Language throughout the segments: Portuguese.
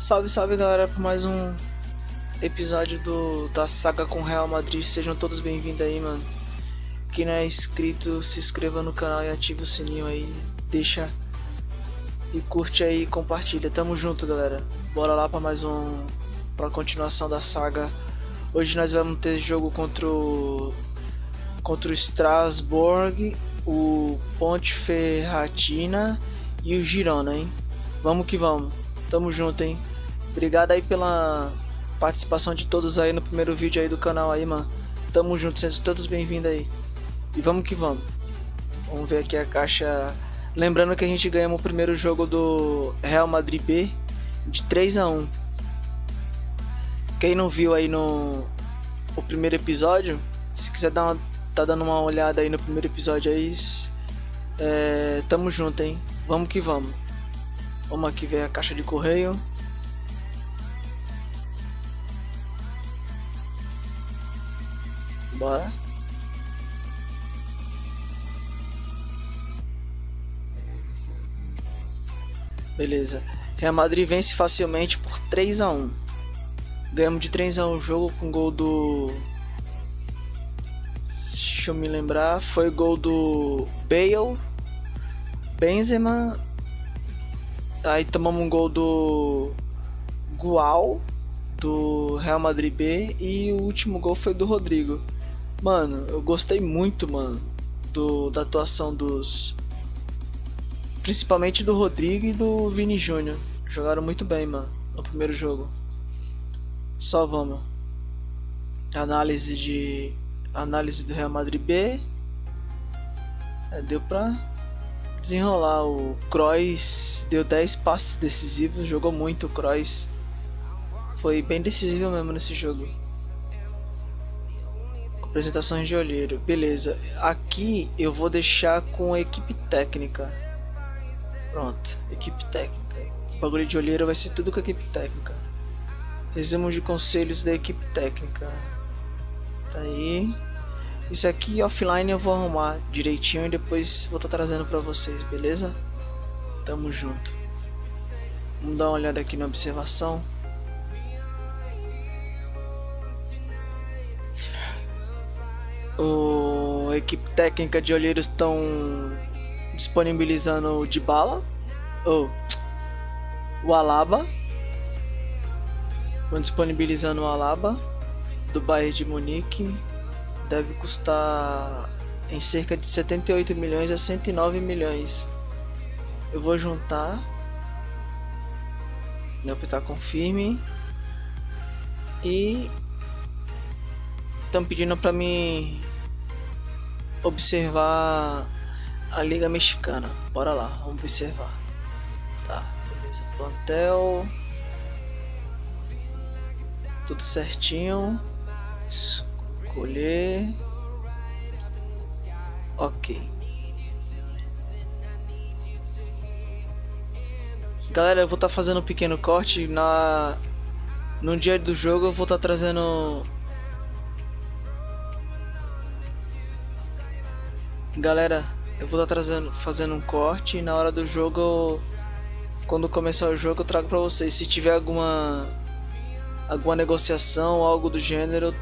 Salve, salve galera, por mais um episódio da saga com Real Madrid. Sejam todos bem-vindos aí, mano. Quem não é inscrito, se inscreva no canal e ative o sininho aí. Deixa e curte aí e compartilha. Tamo junto, galera. Bora lá pra continuação da saga. Hoje nós vamos ter jogo contra o Strasbourg, o Ponferradina e o Girona, hein? Vamos que vamos. Tamo junto, hein? Obrigado aí pela participação de todos aí no primeiro vídeo aí do canal aí, mano. Tamo junto, sejam todos bem-vindos aí. E vamos que vamos. Vamos ver aqui a caixa. Lembrando que a gente ganhamos o primeiro jogo do Real Madrid B de 3-1. Quem não viu aí o primeiro episódio, se quiser tá dando uma olhada aí no primeiro episódio aí, tamo junto, hein? Vamos que vamos. Vamos aqui ver a caixa de correio. Bora. Beleza. Real Madrid vence facilmente por 3-1. Ganhamos de 3-1 o jogo com gol do... Deixa eu me lembrar. Foi gol do Bale, Benzema. Aí tomamos um gol do Gual, do Real Madrid B, e o último gol foi do Rodrigo. Mano, eu gostei muito, mano, da atuação dos... Principalmente do Rodrigo e do Vini Júnior. Jogaram muito bem, mano, no primeiro jogo. Só vamos. Análise do Real Madrid B. Deu pra... desenrolar. O Kroos deu 10 passes decisivos, jogou muito o Kroos. Foi bem decisivo mesmo nesse jogo. Apresentações de olheiro, beleza. Aqui eu vou deixar com a equipe técnica. Pronto, equipe técnica. O bagulho de olheiro vai ser tudo com a equipe técnica. Resumo de conselhos da equipe técnica. Tá aí. Isso aqui offline eu vou arrumar direitinho e depois vou estar trazendo pra vocês, beleza? Tamo junto. Vamos dar uma olhada aqui na observação. A equipe técnica de olheiros estão disponibilizando o Dybala, o Alaba. Estão disponibilizando o Alaba do Bayern de Munique. Deve custar em cerca de 78 milhões a 109 milhões. Eu vou juntar. Vou apertar confirme. E estão pedindo para mim observar a Liga Mexicana. Bora lá, vamos observar. Tá, beleza. Plantel. Tudo certinho. Isso. Escolher. Ok. Galera, eu vou estar fazendo um pequeno corte. No dia do jogo eu vou estar trazendo... Galera, eu vou estar fazendo um corte. E na hora do jogo, quando começar o jogo, eu trago pra vocês. Se tiver alguma negociação, algo do gênero,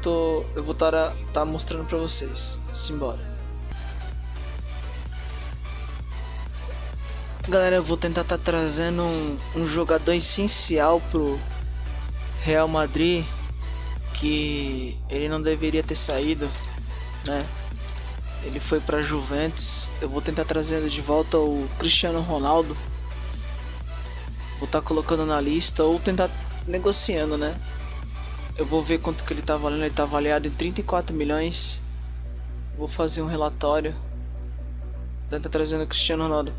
eu vou estar mostrando pra vocês. Simbora. Galera, eu vou tentar estar trazendo um jogador essencial pro Real Madrid, que ele não deveria ter saído, né? Ele foi pra Juventus. Eu vou tentar trazer de volta o Cristiano Ronaldo. Vou estar colocando na lista ou tentar negociando, né? Eu vou ver quanto que ele tá valendo. Ele tá avaliado em 34 milhões. Vou fazer um relatório. Tá trazendo o Cristiano Ronaldo.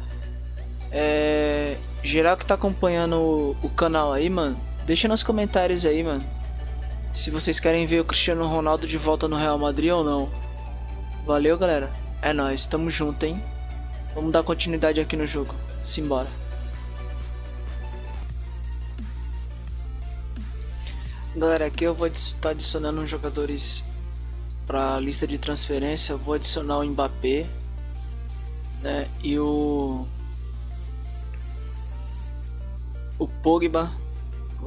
Geral que tá acompanhando o canal aí, mano, deixa nos comentários aí, mano, se vocês querem ver o Cristiano Ronaldo de volta no Real Madrid ou não. Valeu, galera. É nóis, tamo junto, hein? Vamos dar continuidade aqui no jogo. Simbora. Galera, aqui eu vou estar adicionando uns jogadores para a lista de transferência. Eu vou adicionar o Mbappé, né? E o Pogba.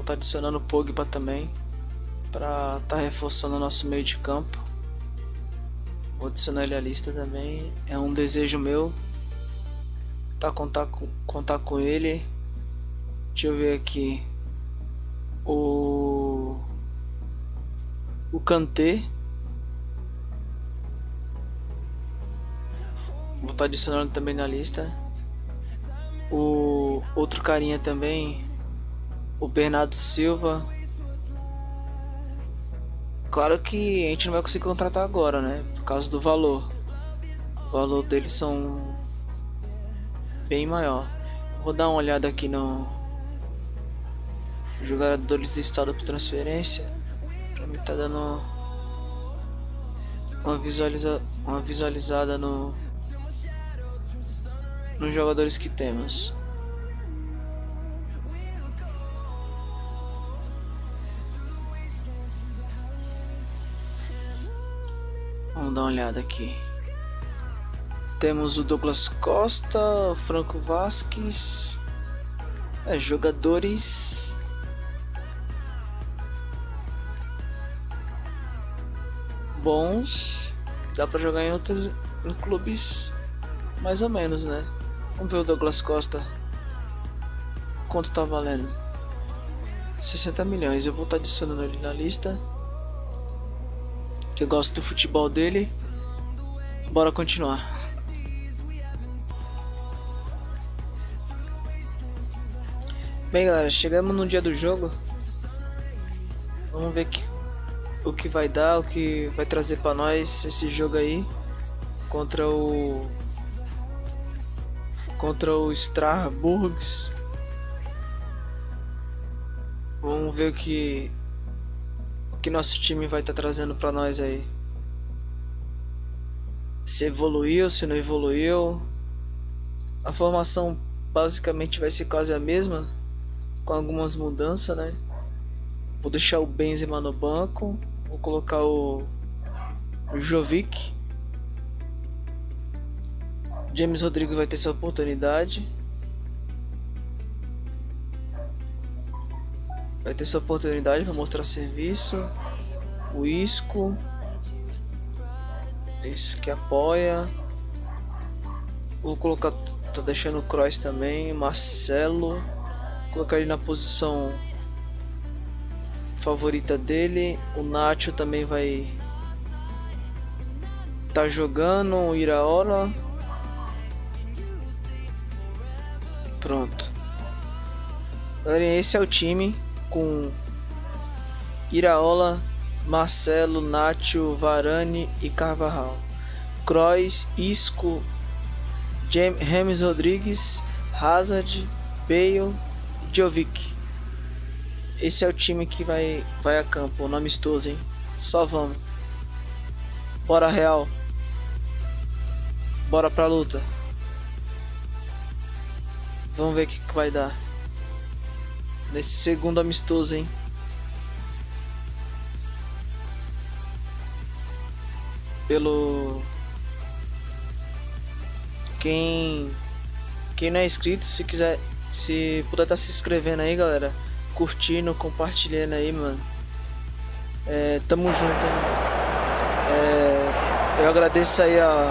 Vou estar adicionando o Pogba também, para estar reforçando o nosso meio de campo. Vou adicionar ele à lista também. É um desejo meu, tá, contar com ele. Deixa eu ver aqui. O Kanté. Vou estar adicionando também na lista. O outro carinha também, o Bernardo Silva. Claro que a gente não vai conseguir contratar agora, né? Por causa do valor. O valor deles são bem maior. Vou dar uma olhada aqui no jogadores listados por transferência, pra mim tá dando uma visualizada nos jogadores que temos. Vamos dar uma olhada aqui. Temos o Douglas Costa, o Franco Vasquez, jogadores bons. Dá pra jogar em clubes mais ou menos, né? Vamos ver o Douglas Costa. Quanto tá valendo? 60 milhões. Eu vou estar adicionando ele na lista, que eu gosto do futebol dele. Bora continuar. Bem, galera, chegamos no dia do jogo. Vamos ver o que vai dar, o que vai trazer para nós esse jogo aí contra o Strasbourg. Vamos ver o que nosso time vai estar trazendo para nós aí. Se evoluiu, se não evoluiu. A formação basicamente vai ser quase a mesma, com algumas mudanças, né? Vou deixar o Benzema no banco, vou colocar o Jovic. James Rodriguez vai ter sua oportunidade. Vai ter sua oportunidade para mostrar serviço. O Isco, isso que apoia. Vou colocar, tô deixando o Kroos também, Marcelo. Vou colocar ele na posição favorita dele. O Nacho também vai tá jogando, o Iraola. Pronto. Galera, esse é o time com Iraola, Marcelo, Nacho, Varane e Carvajal, Kroos, Isco, James Rodriguez, Hazard, Bale, Jovic. Esse é o time que vai a campo, no amistoso, hein? Só vamos. Bora, Real. Bora pra luta. Vamos ver o que vai dar nesse segundo amistoso, hein? Quem não é inscrito, se puder tá se inscrevendo aí, galera, curtindo, compartilhando aí, mano. Tamo junto, hein? Eu agradeço aí a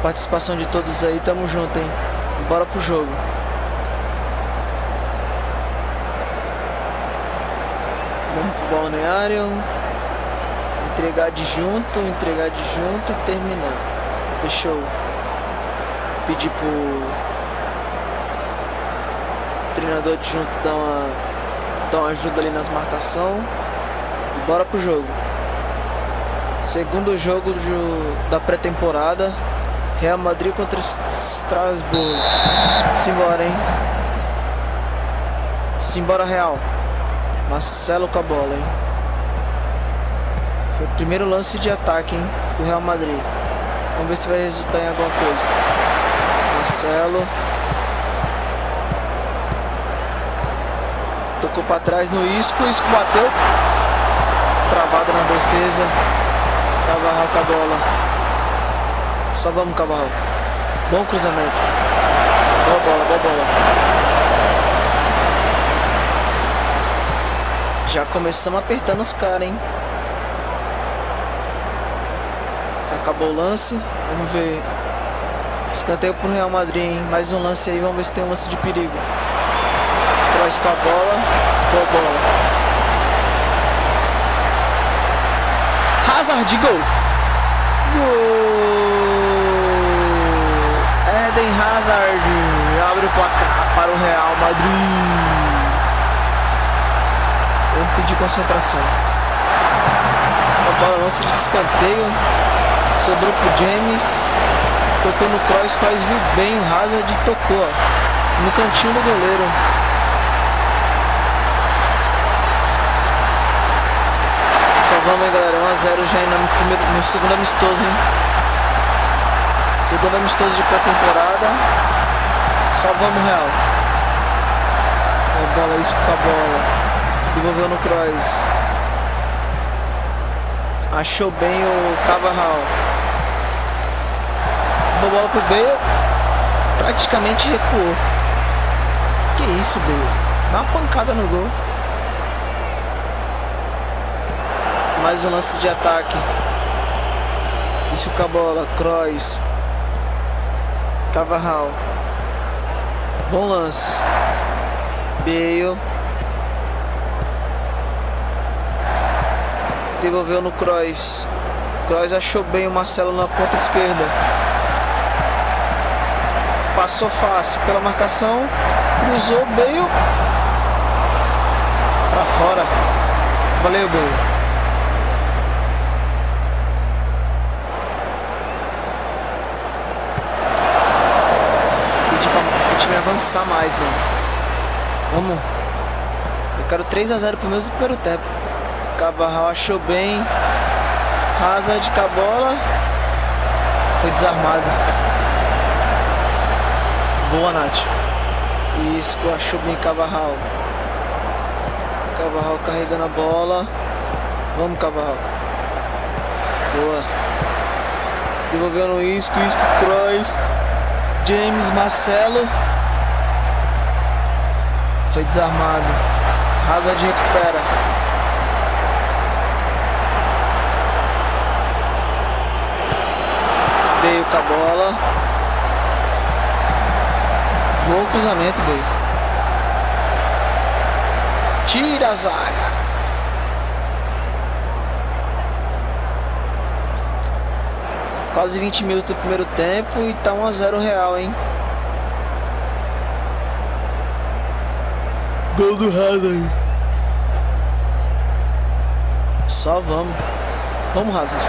participação de todos aí. Tamo junto, hein? Bora pro jogo. Vamos pro balneário. Entregar de junto e terminar. Deixa eu pedir pro treinador de junto dar uma ajuda ali nas marcações. E bora pro jogo. Segundo jogo da pré-temporada. Real Madrid contra Strasbourg. Simbora, hein? Simbora, Real. Marcelo com a bola, hein? Foi o primeiro lance de ataque, hein, do Real Madrid. Vamos ver se vai resultar em alguma coisa. Marcelo. Tocou pra trás no Isco. O Isco bateu. Travada na defesa. Carvajal com a bola. Só vamos, Carvajal. Bom cruzamento. Boa bola, boa bola. Já começamos apertando os caras, hein? Acabou o lance. Vamos ver. Escanteio pro Real Madrid, hein? Mais um lance aí. Vamos ver se tem um lance de perigo. Kroos com a bola. Boa bola. Hazard, gol! Gol! Eden Hazard abre o placar para o Real Madrid. Vamos pedir concentração. A bola lança de escanteio. Sobrou pro James. Tocou no Kroos, Kroos viu bem, o Hazard tocou ó, no cantinho do goleiro. Salvamos aí galera, 1 a 0 já no segundo amistoso, hein? Segundo amistoso de pré-temporada. Salvamos o Real. A bola, Isco com a bola. Devolveu no Kroos. Achou bem o Carvajal. Boa bola pro Bale. Praticamente recuou. Que isso, Bale. Dá uma pancada no gol. Mais um lance de ataque. Isso com a bola. Kroos. Carvajal. Bom lance. Bale. Devolveu no Kroos. Kroos achou bem o Marcelo na ponta esquerda. Passou fácil pela marcação, cruzou o Bale para fora. Valeu, Bale. Pedi para o time avançar mais, mano. Vamos. Eu quero 3 a 0 pro mesmo primeiro tempo. Carvajal achou bem. Hazard com a bola. Foi desarmado. Boa, Nacho. Isco achou bem Carvajal. Carvajal carregando a bola. Vamos, Carvajal. Boa. Devolveu no Isco. Isco, Kroos. James, Marcelo. Foi desarmado. Hazard recupera. Veio com a bola. Bom cruzamento, Bale. Tira a zaga. Quase 20 minutos do primeiro tempo e tá 1 a 0 Real, hein? Gol do Hazard. Só vamos. Vamos, Hazard.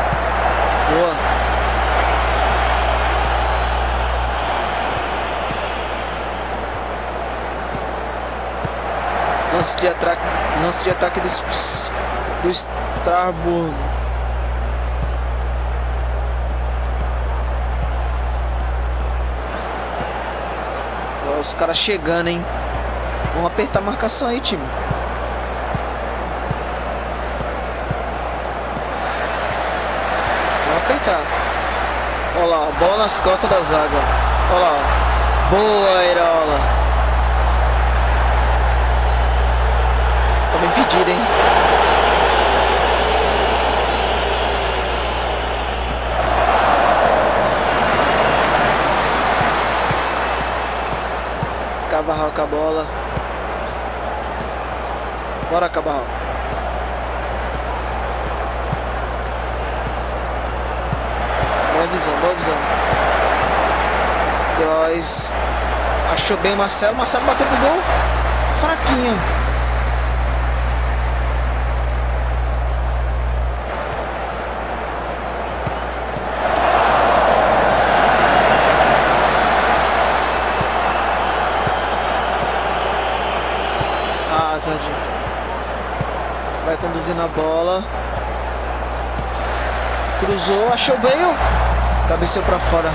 Boa. Lance de ataque do Strasbourg. Olha os caras chegando, hein? Vamos apertar a marcação aí, time. Vamos apertar. Olha lá, bola nas costas da zaga. Olha lá. Boa, Areola. Impedido, hein? Carvajal com a bola. Bora, Carvajal. Boa visão, boa visão. Kroos. Achou bem o Marcelo. Marcelo bateu pro gol. Fraquinho. Vai conduzindo a bola. Cruzou, achou bem. Cabeceou pra fora.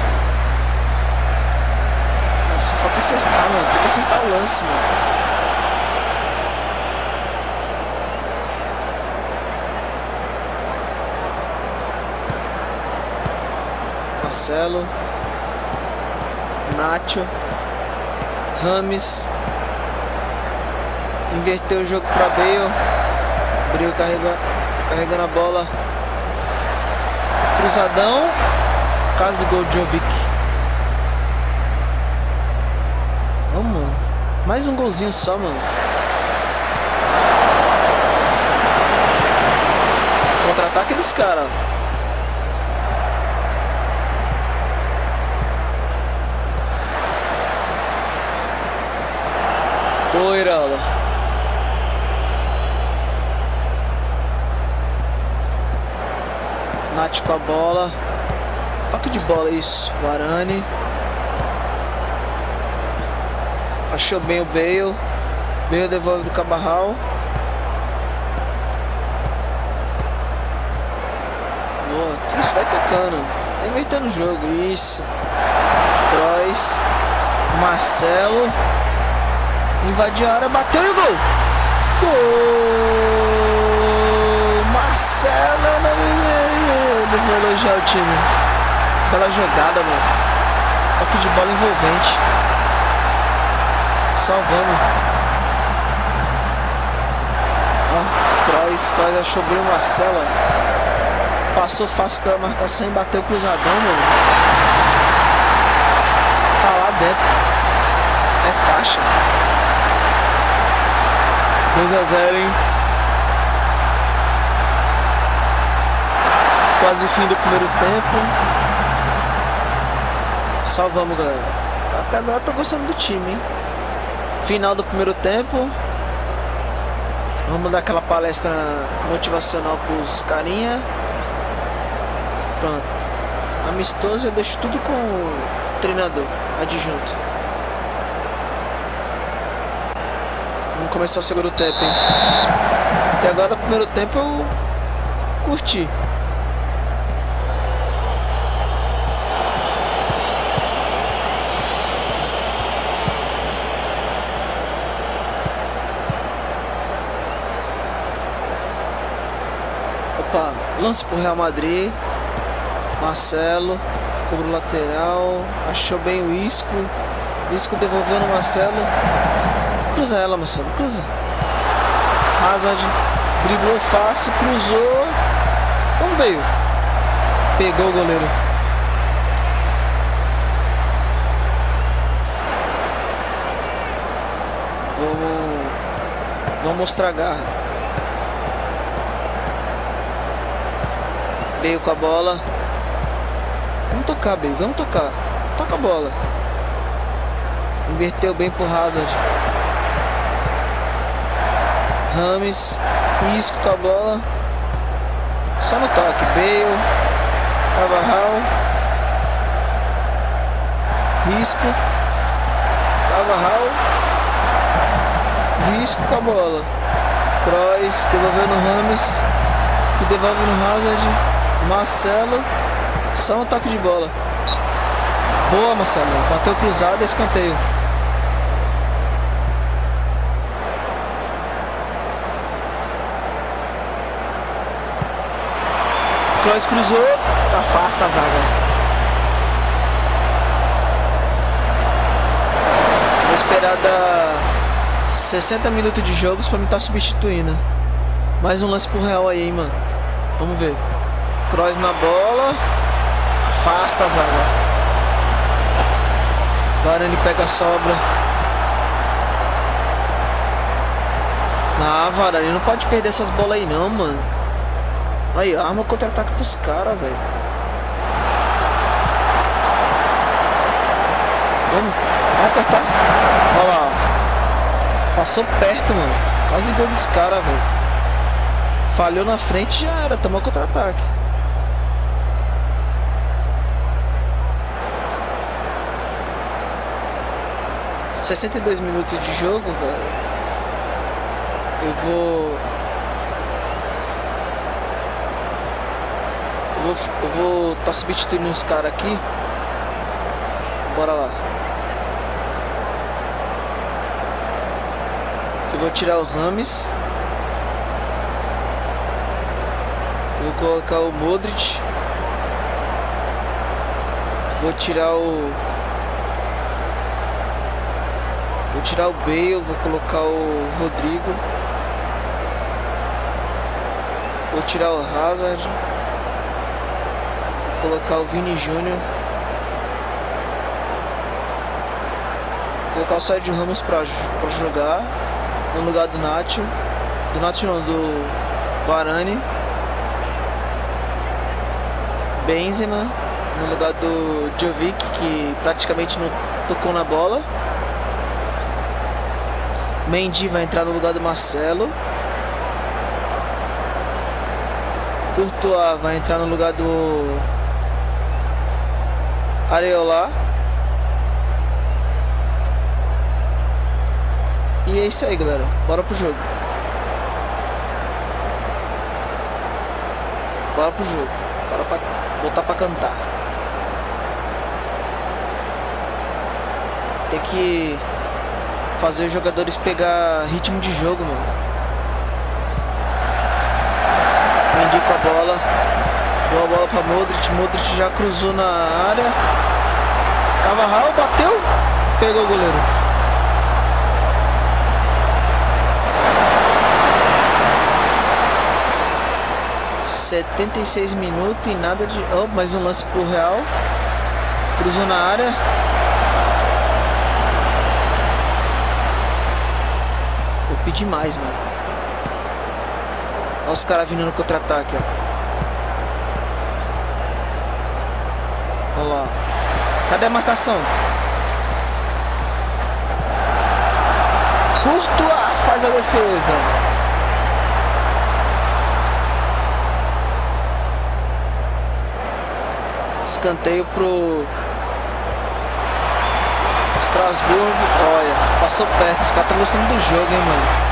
Só falta acertar, mano. Tem que acertar o lance, mano. Marcelo. Nacho. Ramos. Inverteu o jogo pra Bale. Rodrigo carregando a bola. Cruzadão. Quase gol de Jovic. Vamos. Mais um golzinho só, mano. Contra-ataque dos caras. Boa, Iraola. Nacho com a bola. Toque de bola, isso. Varane. Achou bem o Bale. Bale devolve do Carvajal. Boa. Isso, vai tocando. Tá inventando o jogo. Isso. Kroos. Marcelo. Invadiu a área, bateu e o gol! Gol! Marcelo na Mineiro! Não vou elogiar o time. Bela jogada, mano. Toque de bola envolvente. Salvando. Ó, Kroos achou bem o Marcelo. Passou fácil pela marcação e bateu o cruzadão, mano. Tá lá dentro. É caixa. 2-0, hein? Quase fim do primeiro tempo. Salvamos, galera. Até agora tô gostando do time, hein? Final do primeiro tempo. Vamos dar aquela palestra motivacional pros carinha. Pronto. Amistoso, eu deixo tudo com o treinador adjunto. Vamos começar o segundo tempo, hein? Até agora o primeiro tempo eu curti. Opa, lance pro Real Madrid. Marcelo, cobrou o lateral. Achou bem o Isco. Isco devolveu no Marcelo. Cruza ela, Marcelo, cruza. Hazard driblou fácil, cruzou. Vamos, veio. Pegou o goleiro. Vamos mostrar a garra. Veio com a bola. Vamos tocar, Bale, vamos tocar. Toca a bola. Inverteu bem pro Hazard. Ramos, Isco com a bola. Só no toque. Bale, Carvajal. Isco. Carvajal. Isco com a bola. Kroos, devolveu no Ramos. Que devolve no Hazard. Marcelo. Só no toque de bola. Boa, Marcelo. Bateu cruzado, escanteio. Kroos cruzou, afasta a zaga. Vou esperar dar 60 minutos de jogos pra me estar substituindo. Mais um lance pro Real aí, hein, mano. Vamos ver. Kroos na bola, afasta a zaga. Varane pega a sobra. Ah, Varane, não pode perder essas bolas aí não, mano. Aí, arma contra-ataque pros caras, velho. Vamos apertar. Olha lá. Passou perto, mano. Quase gol dos caras, velho. Falhou na frente, já era. Tomou contra-ataque. R$62 minutos de jogo, velho. Eu vou tá substituindo os caras aqui. Bora lá. Eu vou tirar o Ramos. Vou colocar o Modric. Vou tirar o... Vou tirar o Bale. Vou colocar o Rodrigo. Vou tirar o Hazard, vou colocar o Vini Júnior, colocar o Sérgio Ramos para jogar no lugar do Nacho. Do Nacho não, do Varane. Benzema no lugar do Jovic, que praticamente não tocou na bola. Mendy vai entrar no lugar do Marcelo. Courtois vai entrar no lugar do Areola. E é isso aí, galera. Bora pro jogo. Bora pro jogo. Bora pra voltar pra cantar. Tem que fazer os jogadores pegar ritmo de jogo, mano. Com a bola, deu a bola para Modric. Modric já cruzou na área. Carvajal bateu, pegou o goleiro. . 76 minutos e nada de... Oh, mais um lance pro Real. Cruzou na área. Vou pedir mais, mano. Olha os caras vindo no contra-ataque, ó. Olha lá. Cadê a marcação? Courtois faz a defesa. Escanteio pro Strasbourg. Olha, passou perto. Os caras estão gostando do jogo, hein, mano.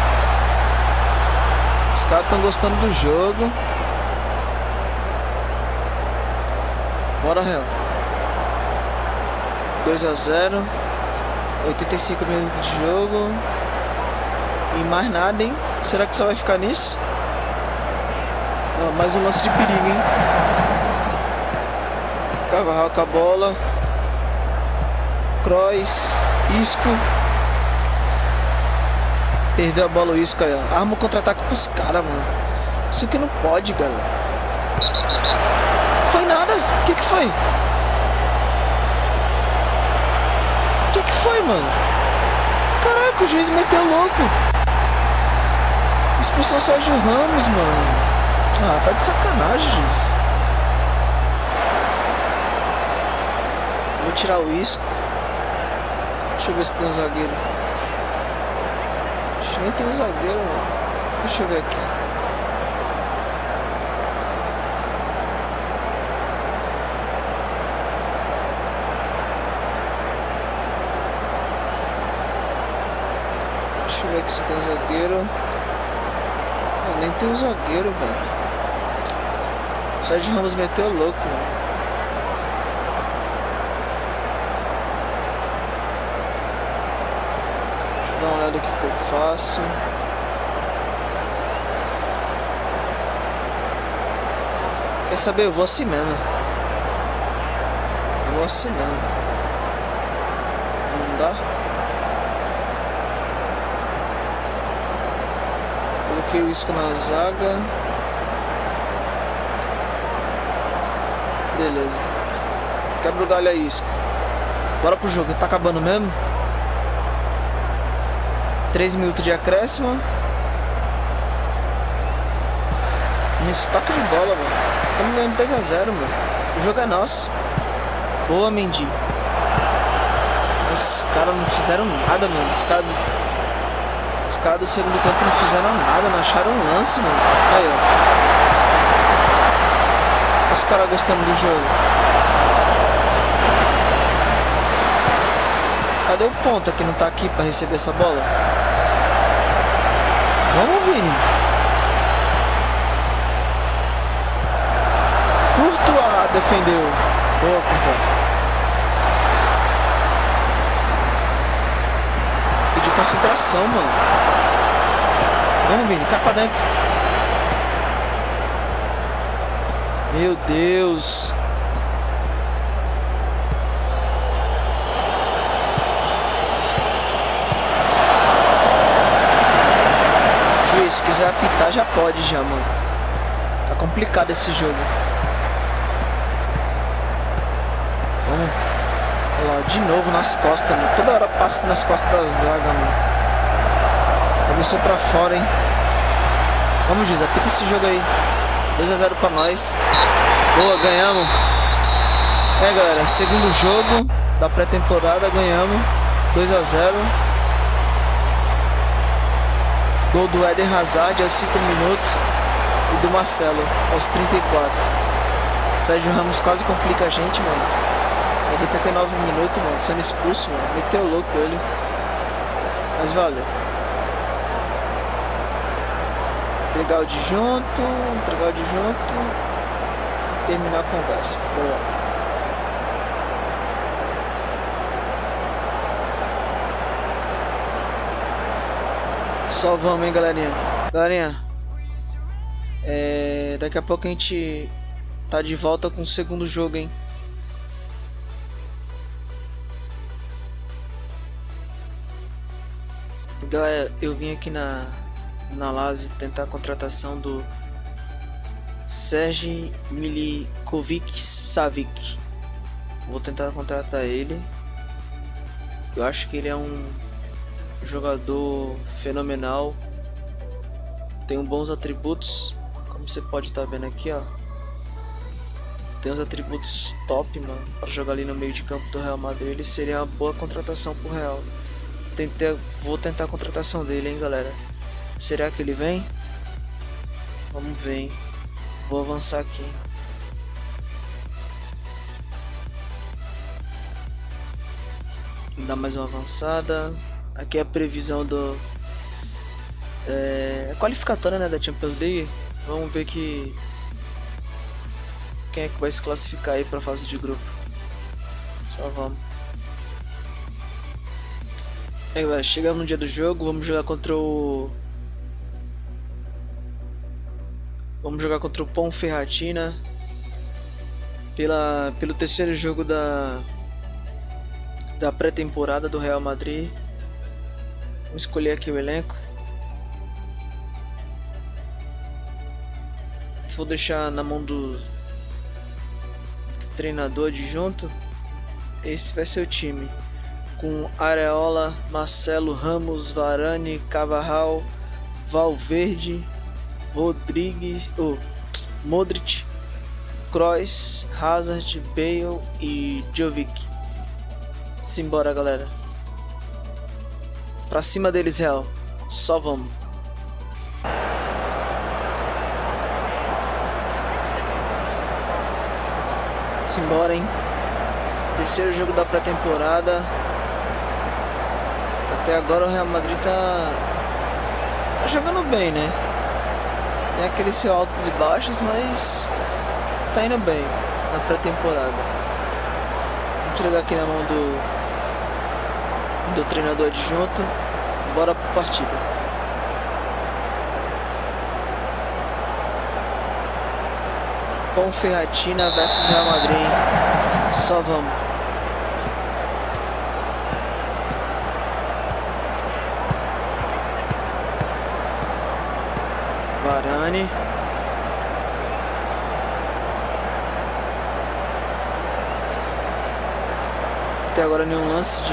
Os caras estão gostando do jogo. Bora, Real. 2 a 0. 85 minutos de jogo. E mais nada, hein? Será que só vai ficar nisso? Ah, mais um lance de perigo, hein? Carvajal com a bola. Kroos. Isco. Perdeu a bola o Isco aí, ó. Arma o contra-ataque pros caras, mano. Isso aqui não pode, galera. Foi nada? O que que foi? O que que foi, mano? Caraca, o juiz meteu louco. Expulsou o Sérgio Ramos, mano. Ah, tá de sacanagem, juiz. Vou tirar o Isco. Deixa eu ver se tem um zagueiro. Nem tem um zagueiro, mano. Deixa eu ver aqui. Deixa eu ver aqui se tem um zagueiro. Não, nem tem um zagueiro, velho. Sérgio Ramos meteu louco, mano. Dá uma olhada aqui que eu faço. Quer saber? Eu vou assim mesmo. Eu vou assim mesmo. Não dá? Coloquei o Isco na zaga. Beleza. Quebra o galho aí, Isco. Bora pro jogo. Tá acabando mesmo? 3 minutos de acréscimo. Isso, toque de bola, mano. Estamos ganhando 2 a 0, mano. O jogo é nosso. Boa, Mendy. Os caras não fizeram nada, mano. Os caras do segundo tempo não fizeram nada. Não acharam um lance, mano. Aí, ó. Os caras gostando do jogo. Cadê o ponta que não tá aqui pra receber essa bola? Vamos, Vini. Courtois defendeu. Boa, Courtois. Pediu concentração, mano. Vamos, Vini. Cai pra dentro. Meu Deus. Se quiser apitar já pode, já, mano. complicado esse jogo. Vamos. Olha lá, de novo nas costas, mano. Toda hora passa nas costas da zaga, mano. Começou pra fora, hein. Vamos, juiz, aplica esse jogo aí. 2-0 pra nós. Boa, ganhamos. É, galera, segundo jogo da pré-temporada, ganhamos. 2-0. Gol do Eden Hazard aos 5 minutos e do Marcelo aos 34. Sérgio Ramos quase complica a gente, mano. Aos 89 minutos, mano, sendo expulso, mano. Meteu louco ele. Mas valeu. Entregar o de junto, entregar o de junto. Terminar a conversa. Boa. Só vamos, hein, galerinha. Galerinha, daqui a pouco a gente tá de volta com o segundo jogo, hein. Galera, eu vim aqui na Lazio tentar a contratação do Sergej Milinković-Savić. Vou tentar contratar ele. Eu acho que ele é um jogador fenomenal, tem bons atributos, como você pode estar vendo aqui, ó. Tem uns atributos top, mano, para jogar ali no meio de campo do Real Madrid. Ele seria uma boa contratação pro Real. Vou tentar a contratação dele, hein, galera. Será que ele vem? Vamos ver, hein? Vou avançar aqui. Vou dar mais uma avançada. Aqui é a previsão do qualificatória, né, da Champions League. Vamos ver quem é que vai se classificar aí para a fase de grupo. Só vamos. É, galera, chegamos no dia do jogo. Vamos jogar contra o Ponferradina pelo terceiro jogo da pré-temporada do Real Madrid. Vamos escolher aqui o elenco. Vou deixar na mão do treinador adjunto. Esse vai ser o time. Com Areola, Marcelo, Ramos, Varane, Carvajal, Valverde, Rodrigues, Modric, Kroos, Hazard, Bale e Jovic. Simbora, galera. Pra cima deles, Real. Só vamos. Simbora, hein? Terceiro jogo da pré-temporada. Até agora o Real Madrid tá jogando bem, né? Tem aqueles seus altos e baixos, mas tá indo bem na pré-temporada. Vou entregar aqui na mão do treinador adjunto. Bora pra partida. Ponferradina versus Real Madrid, hein? Só vamos. Varane. Até agora nenhum lance de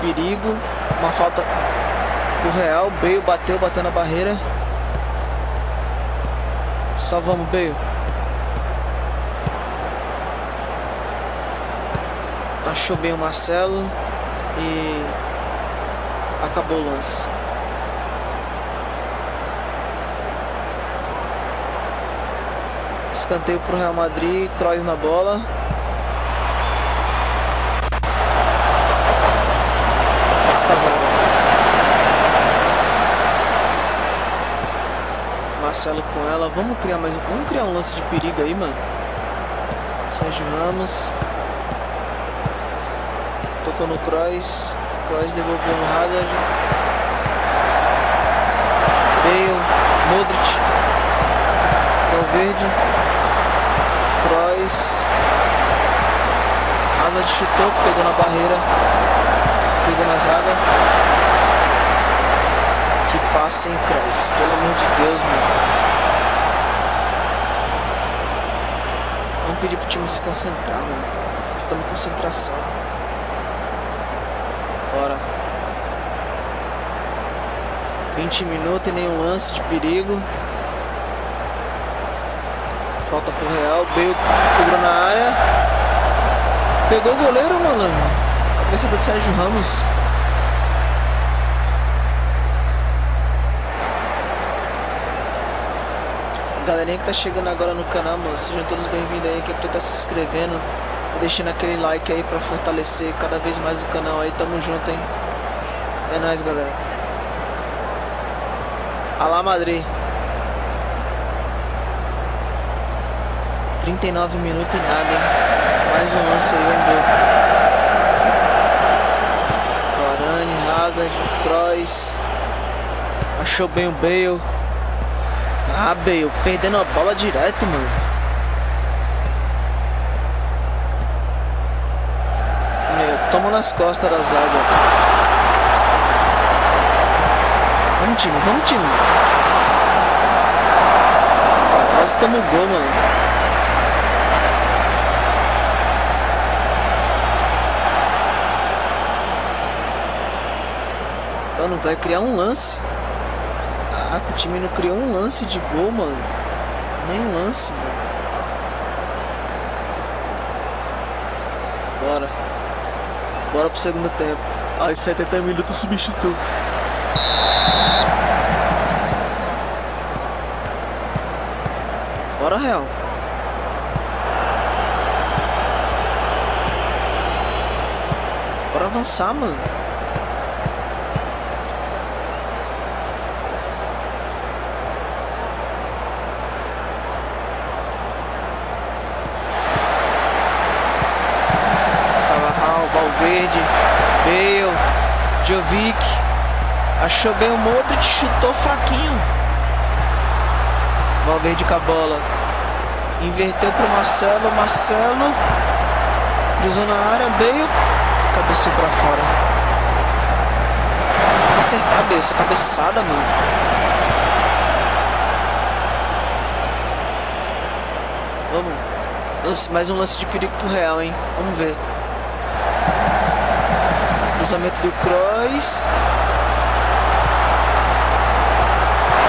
perigo. Uma falta do Real. Bale bateu na barreira. Só vamos, Bale. Achou bem o Marcelo e acabou o lance. Escanteio pro Real Madrid. Kroos na bola. Marcelo com ela. Vamos criar um lance de perigo aí, mano. Sérgio Ramos tocou no Kroos. Kroos devolveu no Hazard. Bale, Modric, Valverde, Kroos. Hazard chutou, pegou na barreira, pegou na zaga. Passem, Kroos, pelo amor de Deus, mano. pedir pro time se concentrar, mano. Faltando concentração. Bora. 20 minutos e nenhum lance de perigo. Falta pro Real. Bale cobrou na área. Pegou o goleiro, mano. Cabeça do Sérgio Ramos. Galerinha que tá chegando agora no canal, mano, sejam todos bem-vindos aí, quem tá se inscrevendo, deixando aquele like aí pra fortalecer cada vez mais o canal aí, tamo junto, hein. É nóis, galera. Alá Madrid. 39 minutos e nada, hein. Mais um lance aí, vamos ver. Varane, Hazard, Kroos. Achou bem o Bale. Ah, Bale, perdendo a bola direto, mano. Meu, toma nas costas da zaga. Vamos, time, vamos, time. Quase toma o gol, mano. Mano, vai criar um lance. Ah, o time não criou um lance de gol, mano. Nem um lance, mano. Bora. Bora pro segundo tempo. Ai, 70 minutos substituto. Bora, Real. Bora avançar, mano. Valverde, Bale, Jovic, achou bem o Modric, chutou fraquinho. Valverde com a bola, inverteu pro Marcelo, Marcelo cruzou na área, Bale, cabeceou pra fora. Acertar a cabeça, cabeçada, mano. Vamos, lance, mais um lance de perigo pro Real, hein, vamos ver. Cruzamento do Kroos.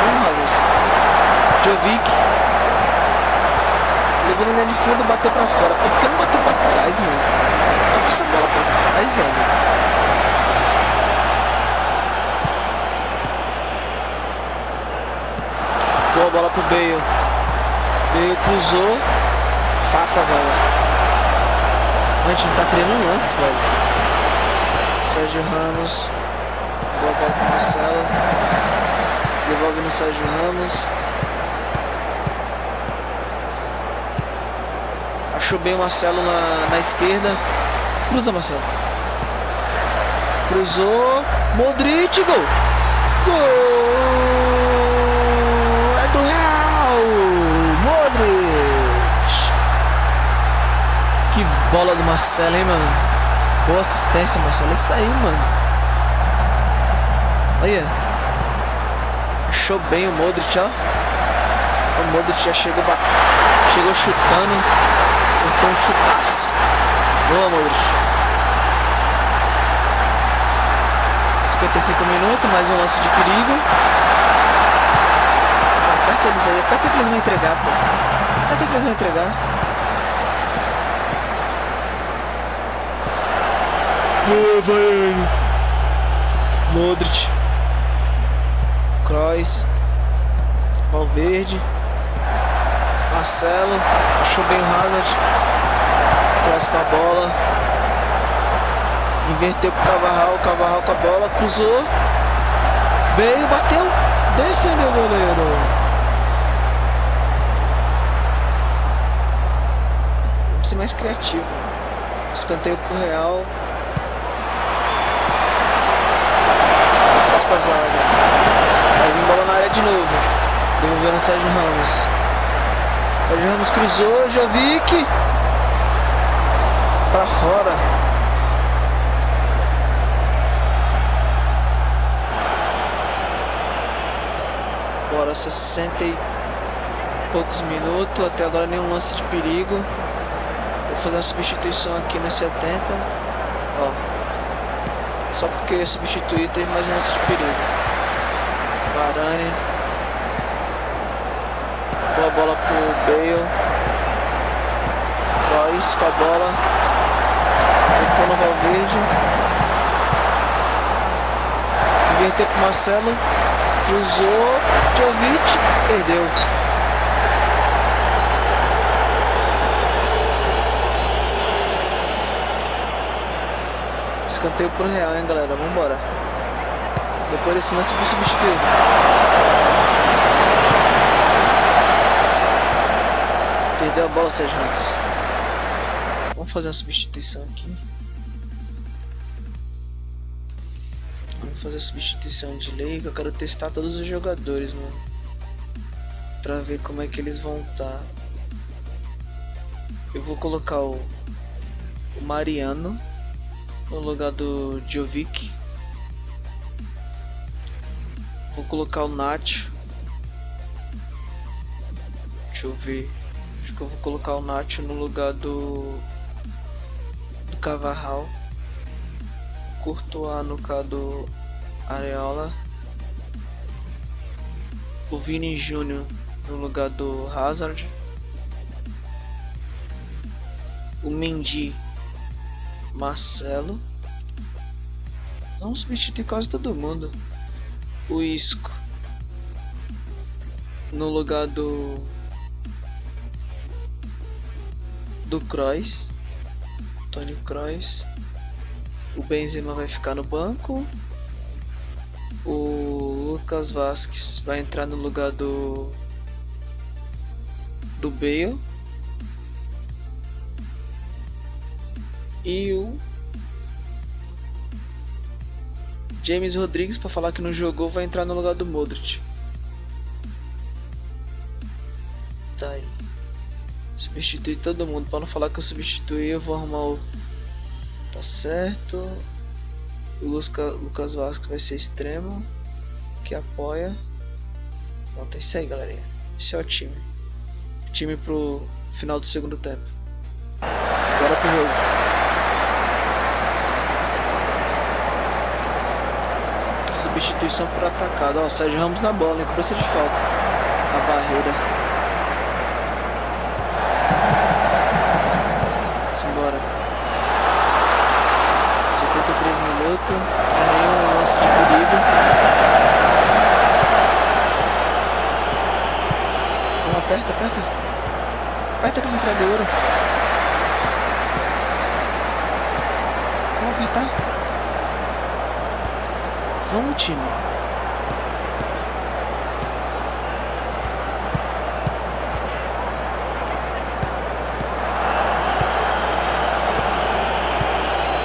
Vamos, Hazard. Jovic. Levou na linha de fundo, bateu pra fora. Por que não bateu pra trás, mano? Tá com essa bola pra trás, velho. Boa bola pro Bale. Bale cruzou. Afasta a zaga. A gente não tá criando um lance, velho. Sérgio Ramos, boa bola para o Marcelo, devolve no Sérgio Ramos, achou bem o Marcelo na esquerda, cruza Marcelo, cruzou, Modric, gol, gol, é do Real, Modric, que bola do Marcelo, hein, mano. Boa assistência, Marcelo. Isso aí, mano. Olha. Achou bem o Modric, ó. O Modric já chegou, chegou chutando. Acertou um chutaço. Boa, Modric. 55 minutos, mais um lance de perigo. Aperta eles aí. Aperta que eles vão entregar, pô. Aperta que eles vão entregar. Boa, Varane. Modric. Kroos. Valverde. Marcelo. Achou bem o Hazard. Kroos com a bola. Inverteu pro Carvajal. Carvajal com a bola. Cruzou. Bale, bateu. Defendeu o goleiro. Vamos ser mais criativo. Escanteio pro Real. Afasta a zaga. Vai vir bola na área de novo. Devolvendo o Sérgio Ramos. Sérgio Ramos cruzou. Jovic. Pra fora. Bora, 60 e poucos minutos. Até agora nenhum lance de perigo. fazer uma substituição aqui nos 70. Ó. Só porque substituir tem mais um lance de perigo. Varane. Boa bola pro Bale. Kroos com a bola. Tocou no Valverde. Inverteu pro Marcelo. Cruzou. Jovic. Perdeu. Escanteio pro Real, hein, galera? Vambora. Depois desse lance pro substituir. Perdeu a bola, Sérgio Ramos. Vamos fazer uma substituição aqui. Vamos fazer a substituição de leigo. Eu quero testar todos os jogadores, mano. Pra ver como é que eles vão estar. Eu vou colocar o Mariano no lugar do Jovic. Vou colocar o Nacho. Deixa eu ver. Acho que eu vou colocar o Nacho no lugar do Carvajal. Courtois no lugar do Areola. O Vini Júnior no lugar do Hazard. O Mendy, Marcelo. Vamos substituir quase todo mundo. O Isco no lugar do Kroos, Tony Kroos. O Benzema vai ficar no banco. O Lucas Vasquez vai entrar no lugar do Bale. E o James Rodriguez, para falar que não jogou, vai entrar no lugar do Modric. Tá aí. Substitui todo mundo. Para não falar que eu substituí, eu vou arrumar o... Tá certo. O Lucas Vasquez vai ser extremo. Que apoia. Pronto, é isso aí, galerinha. Esse é o time. Time pro final do segundo tempo. Agora pro jogo. Substituição por atacado. Ó, Sérgio Ramos na bola, em cobrança de falta. A barreira. Vamos embora. 73 minutos. Nenhum lance de perigo. Vamos, aperta, aperta. Aperta que não entrega ouro. Vamos apertar. Vamos, time.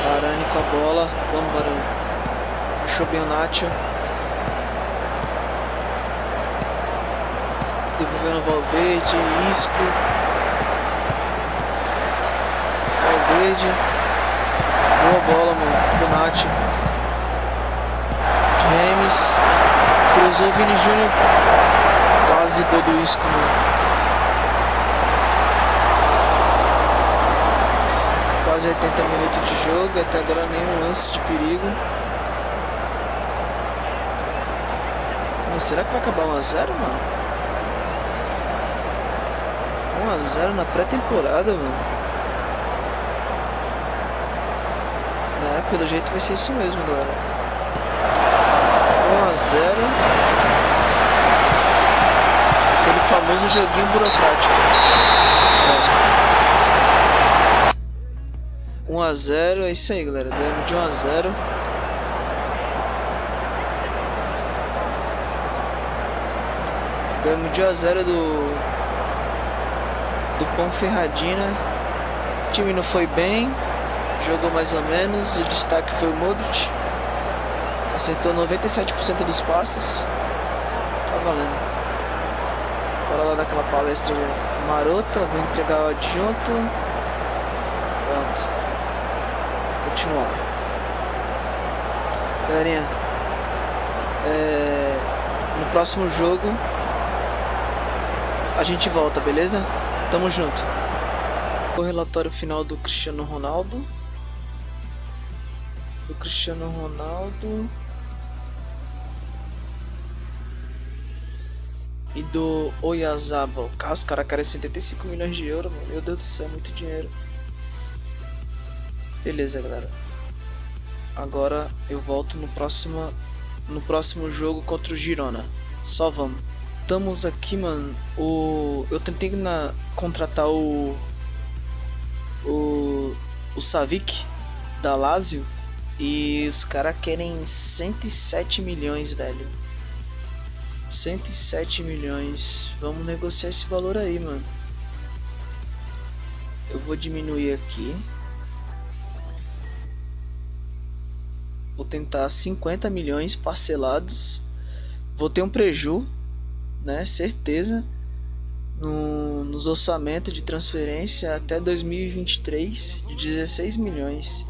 Varane com a bola. Vamos, Varane. Achou bem o Nacho. Devolvendo o Valverde. Isco. Valverde. Boa bola, mano. Do Nacho. James, cruzou o Vini Júnior, quase gol do Isco, mano. Quase 80 minutos de jogo, até agora nenhum lance de perigo. Mas será que vai acabar 1 a 0, mano? 1 a 0 na pré-temporada, mano. É, pelo jeito vai ser isso mesmo, galera. 1 a 0. Aquele famoso joguinho burocrático. 1 a 0, é isso aí, galera. Ganhamos de 1 a 0. Ganhamos de 1 a 0 do Ponferradina. O time não foi bem, jogou mais ou menos. O destaque foi o Modric. Acertou 97% dos passes. Tá valendo. Bora lá daquela palestra marota. Vou entregar o adjunto. Pronto. Continuar. Galerinha, no próximo jogo a gente volta, beleza? Tamo junto. O relatório final do Cristiano Ronaldo. Do Cristiano Ronaldo. E do Oyarzabal. Os caras querem 75 milhões de euros, mano. Meu Deus do céu, muito dinheiro. Beleza, galera. Agora eu volto no próximo jogo contra o Girona. Só vamos. Estamos aqui, mano. Eu tentei contratar o Savic da Lazio e os caras querem 107 milhões, velho. 107 milhões. Vamos negociar esse valor aí, mano. Eu vou diminuir aqui. Vou tentar 50 milhões parcelados. Vou ter um preju, né? Certeza. Nos orçamentos de transferência até 2023 de 16 milhões.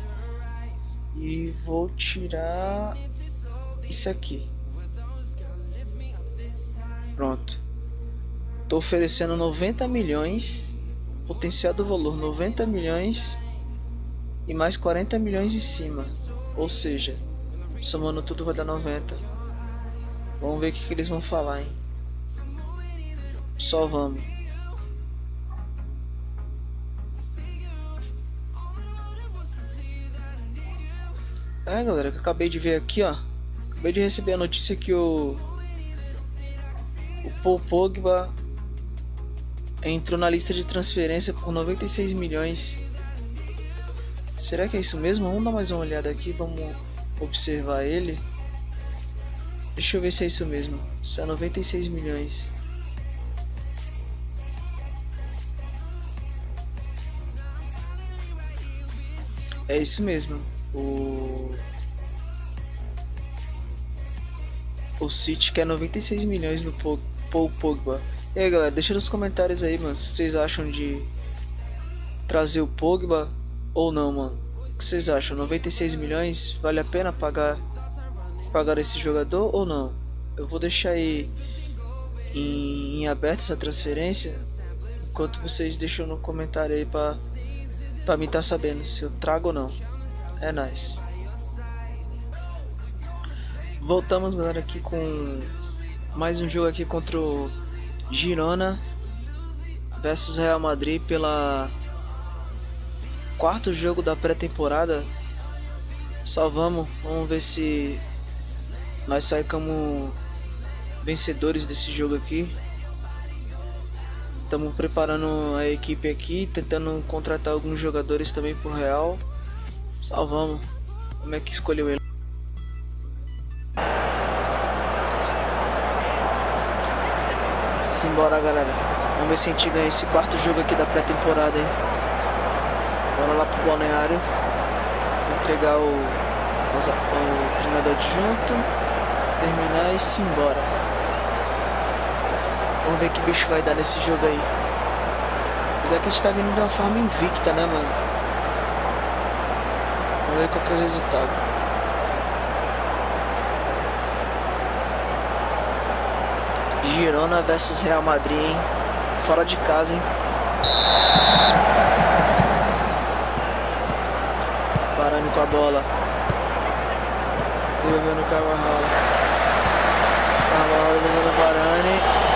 E vou tirar isso aqui. Pronto. Tô oferecendo 90 milhões. Potencial do valor 90 milhões. E mais 40 milhões em cima. Ou seja, somando tudo vai dar 90. Vamos ver o que eles vão falar, hein? Só vamos. É, galera, que eu acabei de ver aqui, ó. Acabei de receber a notícia que o Pogba entrou na lista de transferência por 96 milhões. Será que é isso mesmo? Vamos dar mais uma olhada aqui, vamos observar ele. Deixa eu ver se é isso mesmo. Isso é 96 milhões. É isso mesmo. O City quer 96 milhões no Pogba. E aí, galera, deixa nos comentários aí, mano, se vocês acham de trazer o Pogba ou não, mano. O que vocês acham? 96 milhões? Vale a pena pagar esse jogador ou não? Eu vou deixar aí em aberto essa transferência. Enquanto vocês deixam no comentário aí pra mim tá sabendo se eu trago ou não. É nóis. Voltamos, galera, aqui com mais um jogo aqui contra o Girona versus Real Madrid pela quarto jogo da pré-temporada. Só vamos ver se nós saímos como vencedores desse jogo aqui. Estamos preparando a equipe aqui, tentando contratar alguns jogadores também pro Real. Só vamos. Como é que escolheu ele? Simbora, galera. Vamos ver se a gente ganha esse quarto jogo aqui da pré-temporada, hein? Bora lá pro balneário entregar o treinador adjunto, terminar e simbora. Vamos ver que bicho vai dar nesse jogo aí. Apesar que a gente tá vindo de uma forma invicta, né, mano? Vamos ver qual que é o resultado. Girona versus Real Madrid, hein? Fora de casa, hein? Varane com a bola. Levando o Carvajal. Carvajal levando o Varane.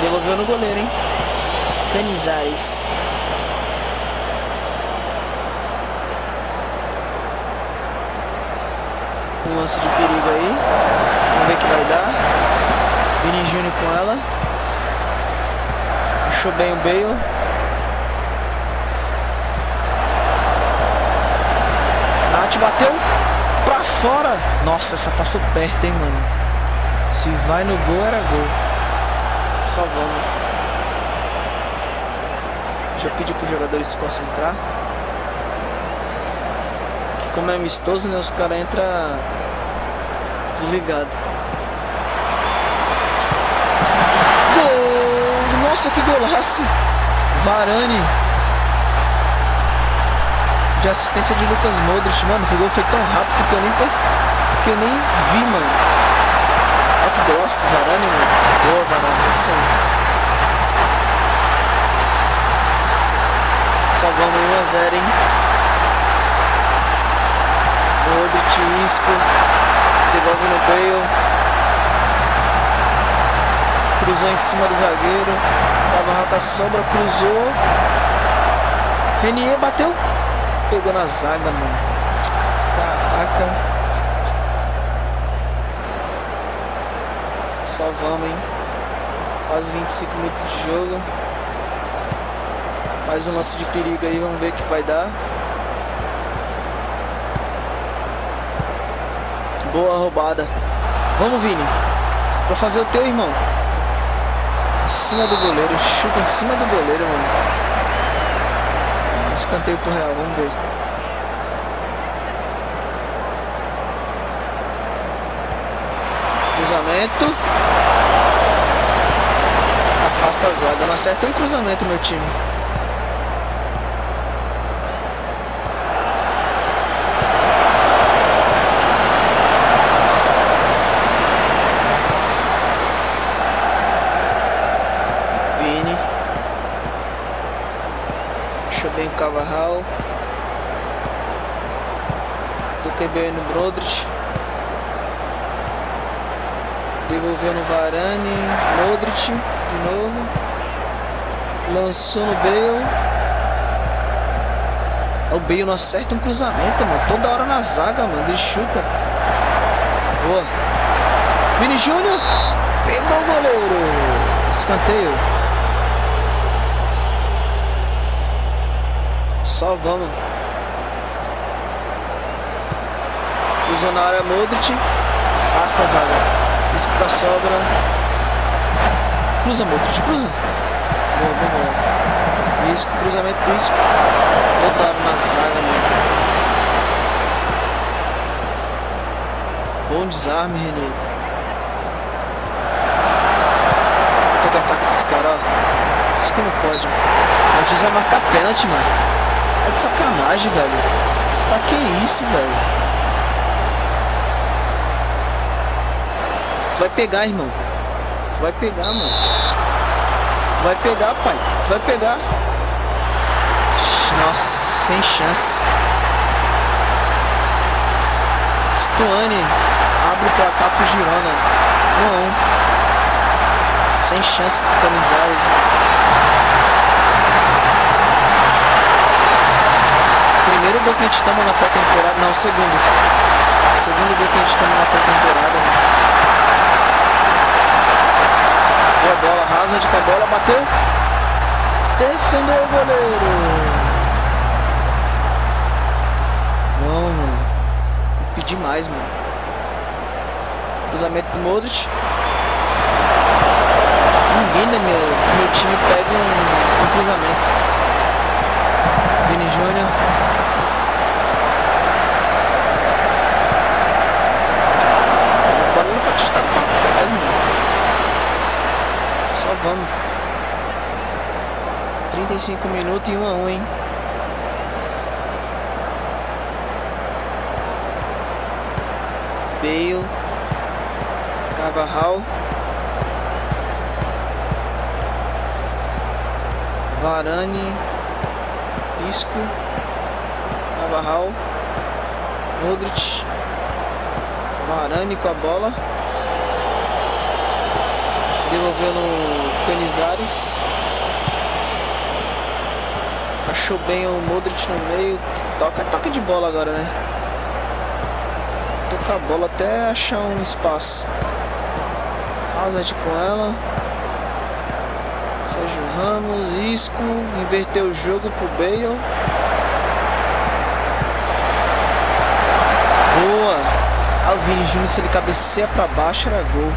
Devolveu no goleiro, hein? Canizares. Um lance de perigo aí. Vamos ver o que vai dar. Vini Júnior com ela. Achou bem o Bale. Bateu pra fora. Nossa, essa passou perto, hein, mano. Se vai no gol, era gol. Só vamos. Já pedi pro jogador se concentrar. Que como é amistoso, né? Os caras entram desligado. Gol! Nossa, que golaço! Varane. De assistência de Lucas Modric, mano. O gol foi tão rápido que eu nem vi, mano. Olha que grosso do Varane, mano. Boa, Varane, é isso aí. só vamos 1 a 0, hein? Modric, Isco, devolve no Bale, cruzou em cima do zagueiro, Carvajal com a sobra, cruzou, Renier bateu, pegou na zaga, mano, caraca. Salvamos, hein? Quase 25 minutos de jogo. Mais um lance de perigo aí. Vamos ver o que vai dar. Boa roubada. Vamos, Vini. Pra fazer o teu, irmão. Em cima do goleiro. Chuta em cima do goleiro, mano. Escanteio pro Real. Vamos ver. Cruzamento. Afasta a zaga. Não acerta um cruzamento, meu time. Vini. Deixa bem o Carvajal. Toquei bem no Brodrich. Devolveu no Varane, Modric de novo, lançou no Bale, o Bale não acerta um cruzamento, mano, toda hora na zaga, mano, ele chuta, boa, Vini Júnior, pegou o goleiro, escanteio, só vamos, cruzou na área Modric, afasta a zaga. Isso pra sobra. Cruza, Modric, cruza. Boa, boa, boa. Isso, cruzamento, isso. Total na zaga, mano. Bom desarme, René. Contra-ataque dos caras, ó. Isso que não pode. O juiz vai marcar pênalti, mano. É de sacanagem, velho. Pra que isso, velho? Tu vai pegar, irmão. Tu vai pegar, mano. Tu vai pegar, pai. Tu vai pegar. Nossa, sem chance. Stuani abre o placar pro Girona. 1 a 1. Sem chance pro Canizares. Primeiro gol que a gente toma na pré-temporada. Não, segundo. Segundo gol que a gente toma na pré-temporada, né? A bola, Hazard com a bola, bateu, defendeu o goleiro. Não, mano, pedi mais, mano. Cruzamento do Modric. Ninguém da meu time pega um cruzamento. Vini Júnior. A bola não pode chutar pra trás, mano. Só vamos. 35 minutos e 1 a 1, hein? Bale, Carvajal, Varane, Isco, Carvajal, Modric, Varane com a bola. Devolveu no Canizares. Achou bem o Modric no meio. Toca de bola agora, né? Toca a bola até achar um espaço. Hazard com ela. Sérgio Ramos, Isco. Inverteu o jogo pro Bale. Boa. O Vini Júnior, se ele cabeceia pra baixo, era gol.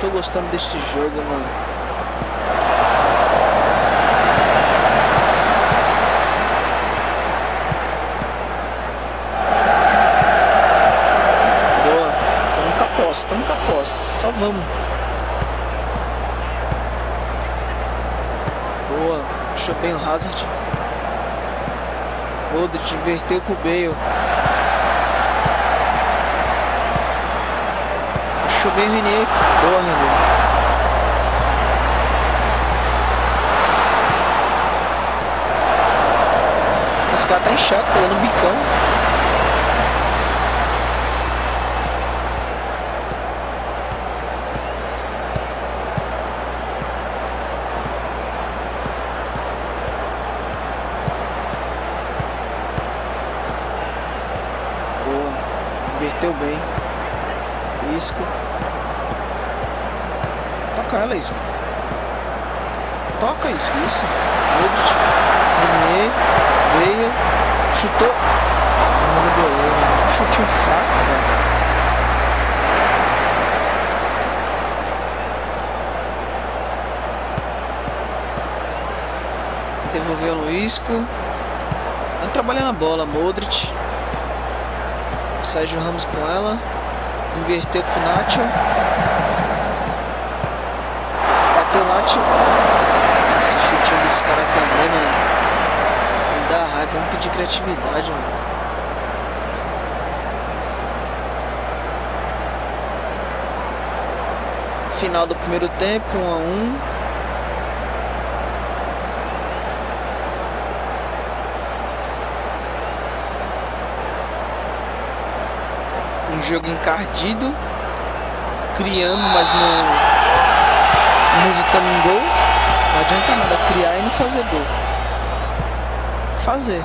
Tô gostando desse jogo, mano. Boa. Tamo com a posse. Só vamos. Boa. Achou bem o Hazard. Modric inverteu pro Bale. Achou bem o Renier. Boa, Renier. cara tá inchado, tá dando um bicão. Boa, inverteu bem. Isco. Toca ela, Isco. Toca, Isco, isso. Modric. Veio, chutou. Chutinho fraco, velho. Devolveu no Isco. Não trabalha na bola, Modric. Sérgio Ramos com ela. Inverteu pro Nacho. Bateu o Nacho. Esse chutinho desse cara também, né? Da raiva, muito de criatividade, mano. Final do primeiro tempo, 1 a 1. Um jogo encardido, criando, mas não resultando em gol. Não adianta nada criar e não fazer gol. Fazer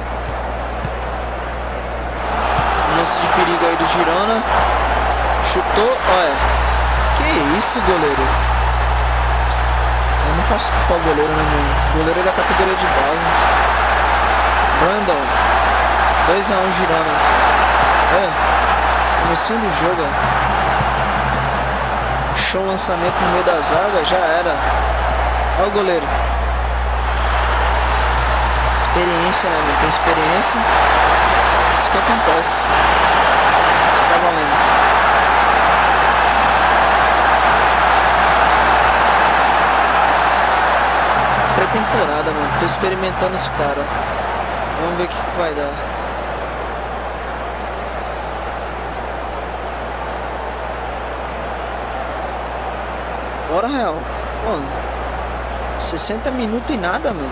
um lance de perigo aí do Girona. Chutou, olha. Que isso, goleiro. Eu não posso culpar o goleiro, né, mano? O goleiro é da categoria de base. Brandon 2 a 1, Girona. É, comecinho do jogo, ó. Show, lançamento no meio da zaga. Já era. Olha o goleiro. Experiência, né? Não tem experiência. Isso que acontece. Está valendo. Pré-temporada, mano. Tô experimentando os caras. Vamos ver o que vai dar. Bora, real. Mano, 60 minutos e nada, mano.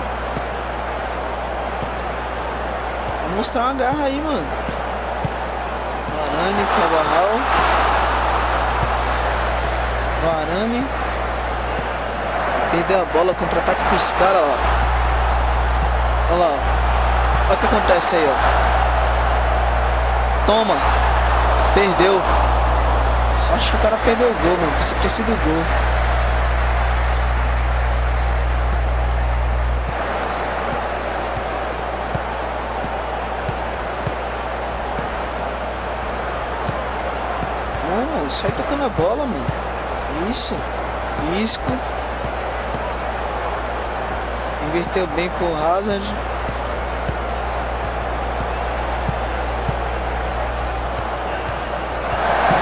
Mostrar uma garra aí, mano. Varane, Carvajal. Varane. Perdeu a bola, contra-ataque pros caras, ó. Olha lá, ó. Olha o que acontece aí, ó. Toma. Perdeu. Só acho que o cara perdeu o gol, mano. Pensei que tinha sido o gol. Sai tocando a bola, mano. Isso. Isco. Inverteu bem pro Hazard.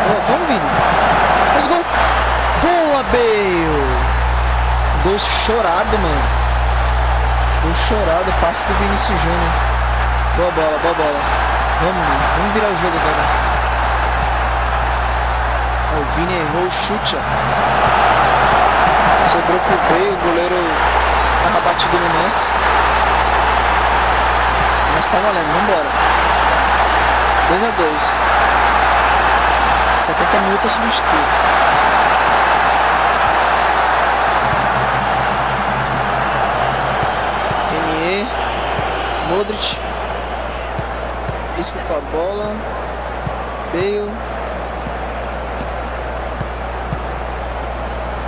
Boa, vamos, Vini. Faz gol. Boa, Bale. Gol chorado, mano. Gol chorado. Passe do Vini Júnior. Boa bola, boa bola. Vamos, mano. Vamos virar o jogo agora. O Vini errou o chute, ó. Sobrou pro Bale, o goleiro tava batido no lance. Mas tá valendo, vambora. 2 a 2. 70 minutos substituído. Renier, Modric. Isco com a bola. Bale.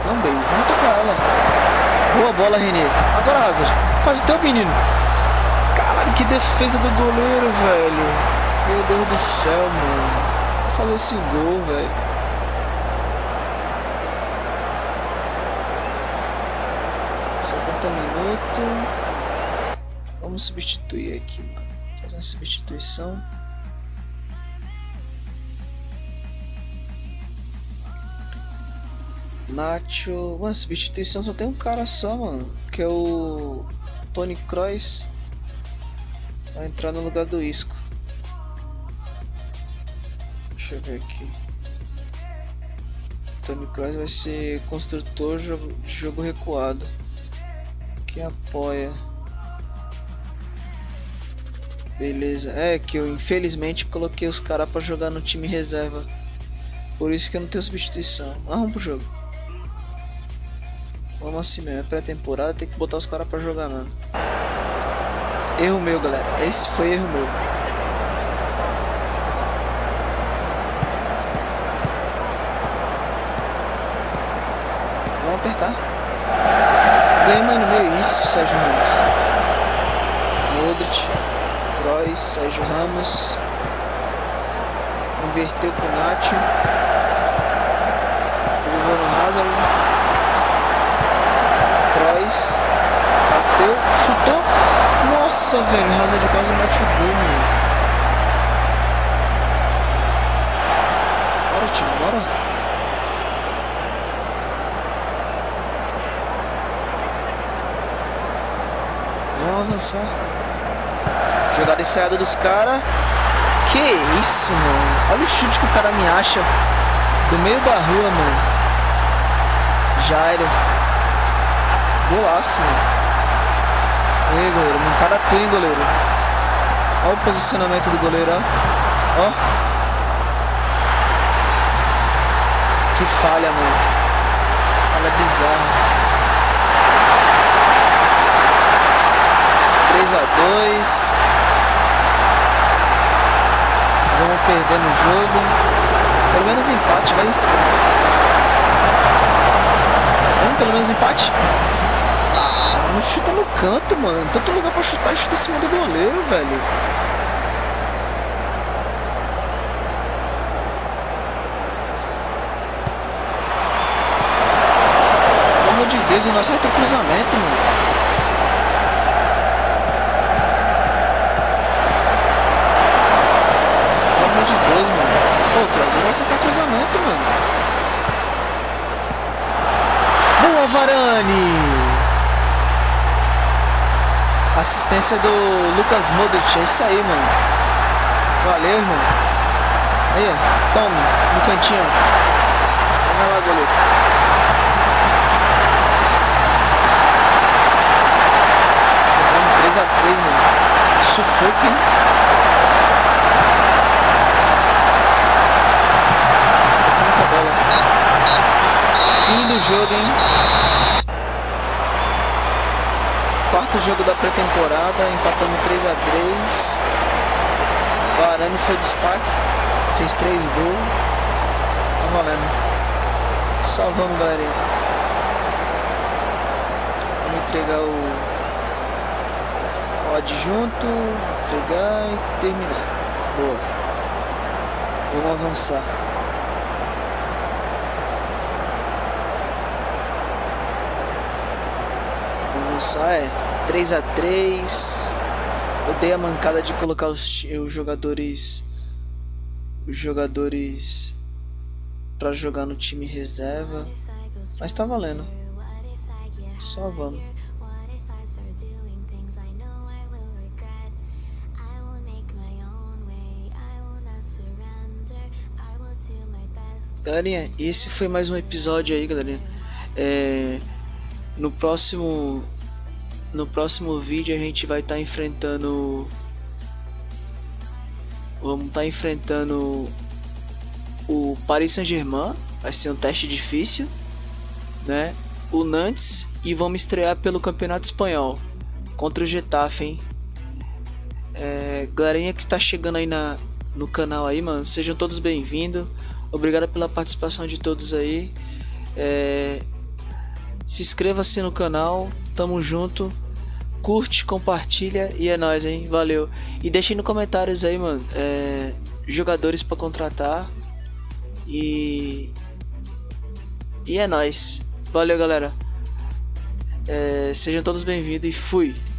Não, Bale, vamos tocar ela. Boa bola, René. Agora, Hazard, faz o teu, menino. Caralho, que defesa do goleiro, velho. Meu Deus do céu, mano. Vou fazer esse gol, velho. . 70 minutos. Vamos substituir aqui, mano. Fazer uma substituição. Nacho. Mano, substituição só tem um cara só, mano. Que é o Toni Kroos. Vai entrar no lugar do Isco. Deixa eu ver aqui. Toni Kroos vai ser construtor de jogo recuado. Que apoia. Beleza, é que eu infelizmente coloquei os caras pra jogar no time reserva. Por isso que eu não tenho substituição. Arruma pro jogo. Vamos assim mesmo, é pré-temporada, tem que botar os caras pra jogar mesmo. Erro meu, galera, esse foi erro meu. Vamos apertar. Ganha mais no meio, isso, Sérgio Ramos. Modric. Kroos, Sérgio Ramos. Inverteu com o Nacho. Levou no Hazard. Kroos. Bateu. Chutou. Nossa, velho. Hazard quase bate o gol, mano. Bora, time. Bora. Vamos avançar. Jogada ensaiada dos caras. Que isso, mano. Olha o chute que o cara me acha. Do meio da rua, mano. Jairo. Golaço, mano. Ei, goleiro. Um cara atua, hein, goleiro. Olha o posicionamento do goleiro, ó. Ó. Que falha, mano. Falha bizarra. 3 a 2. Vamos perder no jogo. Pelo menos empate, vai. Vamos, pelo menos empate. Ah, não chuta no canto, mano. Tanto lugar pra chutar, chuta em cima do goleiro, velho. Pelo amor de Deus, não acerta o cruzamento, mano. Você tá cruzamento, mano. Boa, Varane. Assistência do Lucas Modric. É isso aí, mano. Valeu, irmão. Aí, ó. Toma, no cantinho. Vai lá, goleiro. Vamos 3 a 3, mano. Sufoco, hein? Fim do jogo, hein? Quarto jogo da pré-temporada, empatamos 3 a 3. Varane foi destaque, fez 3 gols. Tá valendo. Salvamos, galera. Vamos entregar o adjunto, entregar e terminar. Boa. Vamos avançar. É 3 a 3. Eu dei a mancada de colocar os jogadores pra jogar no time reserva, mas tá valendo. Só vamos. Galerinha, esse foi mais um episódio aí, galerinha. No próximo vídeo a gente vai estar enfrentando... Vamos estar enfrentando o Paris Saint-Germain. Vai ser um teste difícil, né? O Nantes. E vamos estrear pelo Campeonato Espanhol contra o Getafe, hein? Galerinha que está chegando aí no canal aí, mano, sejam todos bem-vindos. Obrigado pela participação de todos aí. Se inscreva-se no canal. Tamo junto. Curte, compartilha e é nóis, hein? Valeu. E deixem nos comentários aí, mano, jogadores pra contratar. E é nóis. Valeu, galera. Sejam todos bem-vindos e fui.